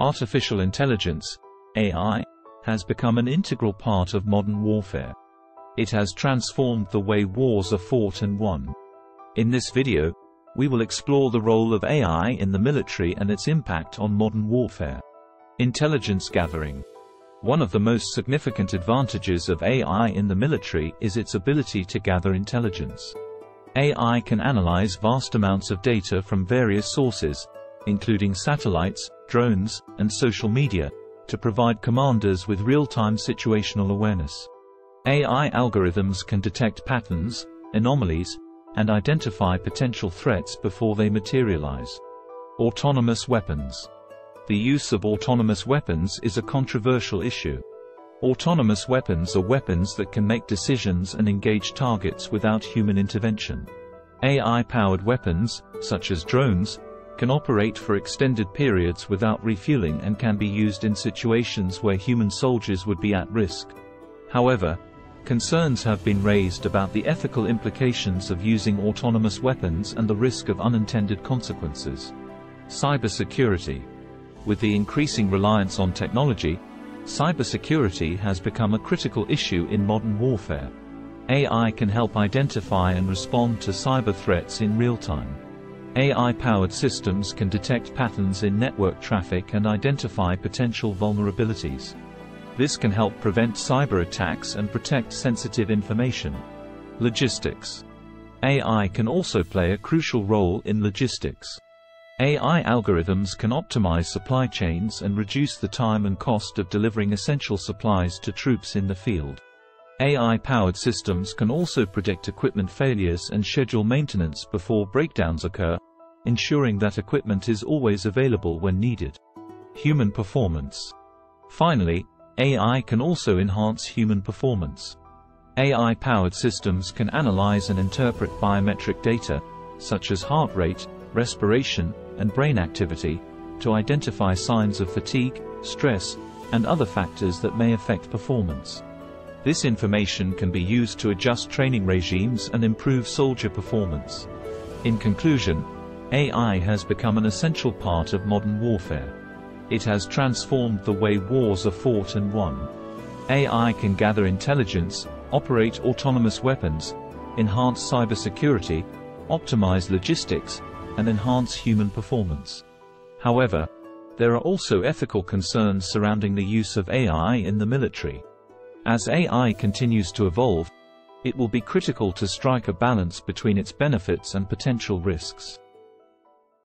Artificial intelligence, AI, has become an integral part of modern warfare. It has transformed the way wars are fought and won. In this video, we will explore the role of AI in the military and its impact on modern warfare. Intelligence gathering. One of the most significant advantages of AI in the military is its ability to gather intelligence. AI can analyze vast amounts of data from various sources, including satellites, drones, and social media, to provide commanders with real-time situational awareness. AI algorithms can detect patterns, anomalies, and identify potential threats before they materialize. Autonomous weapons. The use of autonomous weapons is a controversial issue. Autonomous weapons are weapons that can make decisions and engage targets without human intervention. AI-powered weapons, such as drones, can operate for extended periods without refueling and can be used in situations where human soldiers would be at risk. However, concerns have been raised about the ethical implications of using autonomous weapons and the risk of unintended consequences. Cybersecurity. With the increasing reliance on technology, cybersecurity has become a critical issue in modern warfare. AI can help identify and respond to cyber threats in real time. AI-powered systems can detect patterns in network traffic and identify potential vulnerabilities. This can help prevent cyber attacks and protect sensitive information. Logistics. AI can also play a crucial role in logistics. AI algorithms can optimize supply chains and reduce the time and cost of delivering essential supplies to troops in the field. AI-powered systems can also predict equipment failures and schedule maintenance before breakdowns occur, ensuring that equipment is always available when needed. Human performance. Finally, AI can also enhance human performance. AI-powered systems can analyze and interpret biometric data, such as heart rate, respiration, and brain activity, to identify signs of fatigue, stress, and other factors that may affect performance. This information can be used to adjust training regimes and improve soldier performance. In conclusion, AI has become an essential part of modern warfare. It has transformed the way wars are fought and won. AI can gather intelligence, operate autonomous weapons, enhance cybersecurity, optimize logistics, and enhance human performance. However, there are also ethical concerns surrounding the use of AI in the military. As AI continues to evolve, it will be critical to strike a balance between its benefits and potential risks.